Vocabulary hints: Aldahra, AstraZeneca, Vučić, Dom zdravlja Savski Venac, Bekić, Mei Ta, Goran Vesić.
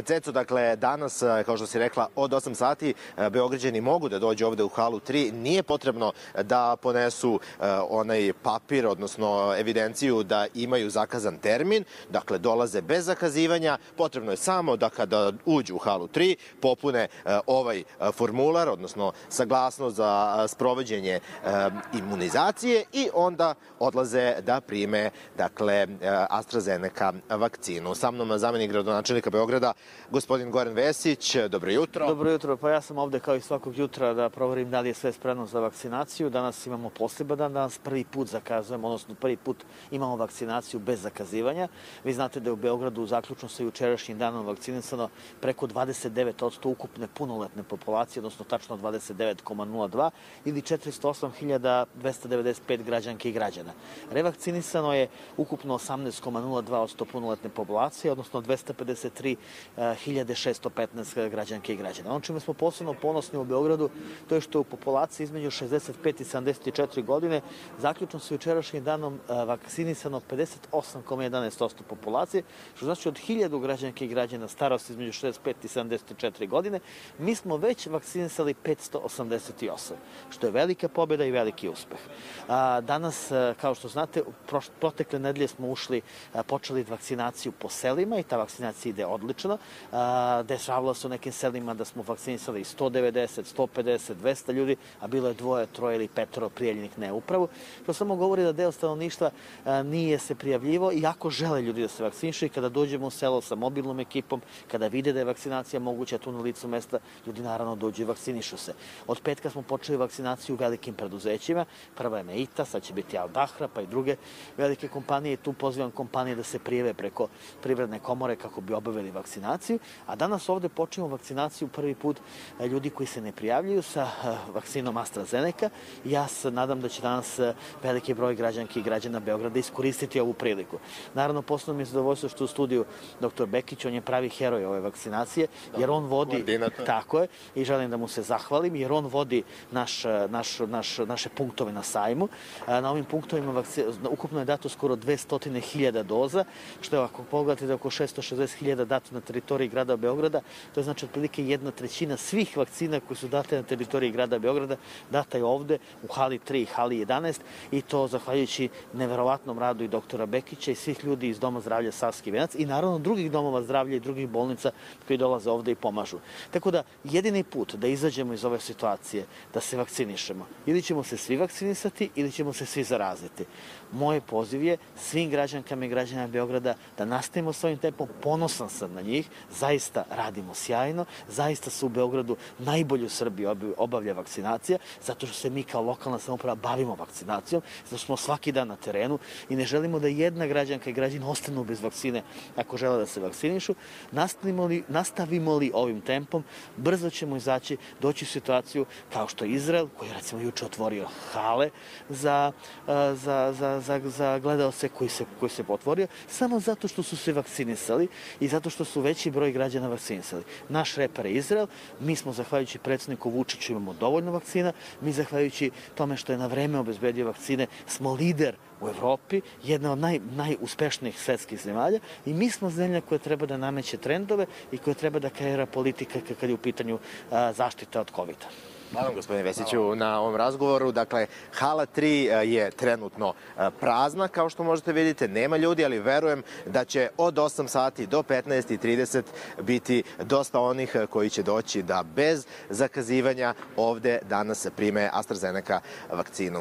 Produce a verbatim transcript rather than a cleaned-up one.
Ceco, dakle, danas, kao što si rekla, od osam sati Beograđani mogu da dođu ovde u halu tri. Nije potrebno da ponesu onaj papir, odnosno evidenciju da imaju zakazan termin. Dakle, dolaze bez zakazivanja. Potrebno je samo da kada uđu u halu tri popune ovaj formular, odnosno saglasnost za sprovođenje imunizacije i onda odlaze da prime, dakle, AstraZeneca vakcinu. Sa mnom zamenik gradonačelnika Beograda, gospodin Goran Vesić. Dobro jutro. Dobro jutro. Pa ja sam ovde kao i svakog jutra da proverim da li je sve spremno za vakcinaciju. Danas imamo poseban dan, danas prvi put zakazujemo, odnosno prvi put imamo vakcinaciju bez zakazivanja. Vi znate da je u Beogradu zaključno sa jučerašnjim danom vakcinisano preko dvadeset devet posto ukupne punoletne populacije, odnosno tačno dvadeset devet zarez nula dva ili četiristo osam hiljada dvesta devedeset pet građanki i građana. Revakcinisano je ukupno osamnaest zarez nula dva posto punoletne populacije, odnosno dvesta pedeset tri hiljade šesto petnaest građanke i građana. Ono čime smo posebno ponosni u Beogradu, to je što je u populaciji između šezdeset pet i sedamdeset četiri godine zaključno sa jučerašnjim danom vakcinisano pedeset osam zarez jedanaest posto populacije, što znači od hiljadu građanke i građana starosti između šezdeset pet i sedamdeset četiri godine, mi smo već vakcinisali petsto osamdeset osam, što je velika pobjeda i veliki uspeh. Danas, kao što znate, protekle nedelje smo ušli, počeli vakcinaciju po selima i ta vakcinacija ide odlično. Dešavalo se u nekim selima da smo vakcinisali sto devedeset, sto pedeset, dvesta ljudi, a bilo je dvoje, troje ili petoro prijavljenih ne upravu. To samo govori da deo stanovništva nije se prijavljivo, iako žele ljudi da se vakcinišu i kada dođemo u selo sa mobilnom ekipom, kada vide da je vakcinacija moguća tu na licu mesta, ljudi naravno dođu i vakcinišu se. Od petka smo počeli vakcinaciju u velikim preduzećima. Prva je Mei Ta, sad će biti Aldahra, pa i druge velike kompanije. Tu pozivam kompanije da se prijave preko privredne komore kako bi obavili vakcinaciju. A danas ovde počinemo vakcinaciju prvi put ljudi koji se ne prijavljaju sa vakcinom AstraZeneca. Ja se nadam da će danas veliki broj građanki i građana Beograda iskoristiti ovu priliku. Naravno, posebno mi je zadovoljstvo što u studiju doktor Bekić, on je pravi heroj ove vakcinacije, jer on vodi, tako je, i želim da mu se zahvalim, jer on vodi naše punktove na sajmu. Na ovim punktovima ukupno je dato skoro dvesta hiljada doza, što je, ako pogledate, da je oko šesto šezdeset hiljada dato na teritoriji grada Beograda. To je znači otprilike jedna trećina svih vakcina koje su date na teritoriji grada Beograda, data je ovde u hali tri i hali jedanaest, i to zahvaljujući neverovatnom radu i doktora Bekića i svih ljudi iz Doma zdravlja Savski Venac i naravno drugih domova zdravlja i drugih bolnica koji dolaze ovde i pomažu. Tako da jedini put da izađemo iz ove situacije, da se vakcinišemo, ili ćemo se svi vakcinisati ili ćemo se svi zaraziti. Moj poziv je svim građankama i građanima Beograda da nastavimo s ovim tempom. Ponosan sam na njih, zaista radimo sjajno, zaista se u Beogradu najbolje u Srbiji obavlja vakcinacija, zato što se mi kao lokalna samouprava bavimo vakcinacijom, zato što smo svaki dan na terenu i ne želimo da jedna građanka i građan ostanu bez vakcine ako žele da se vakcinišu. Nastavimo li ovim tempom, brzo ćemo izaći, doći u situaciju kao što je Izrael, koji je recimo juče otvorio hale za gledaoce koji se otvorio, samo zato što su se vakcinisali i zato što su veći broj građana vakcinisali. Naš repar je Izrael, mi smo, zahvaljujući predsedniku Vučiću, imamo dovoljno vakcina, mi, zahvaljujući tome što je na vreme obezbedio vakcine, smo lider u Evropi, jedna od najuspešnijih svetskih zemalja, i mi smo zemlja koja treba da nameće trendove i koja treba da kreira politika kad je u pitanju zaštita od kovida. Hvala vam, gospodine Vesiću, na ovom razgovoru. Dakle, hala tri je trenutno prazna, kao što možete vidite, nema ljudi, ali verujem da će od osam sati do petnaest i trideset biti dosta onih koji će doći da bez zakazivanja ovde danas se prime AstraZeneca vakcinu.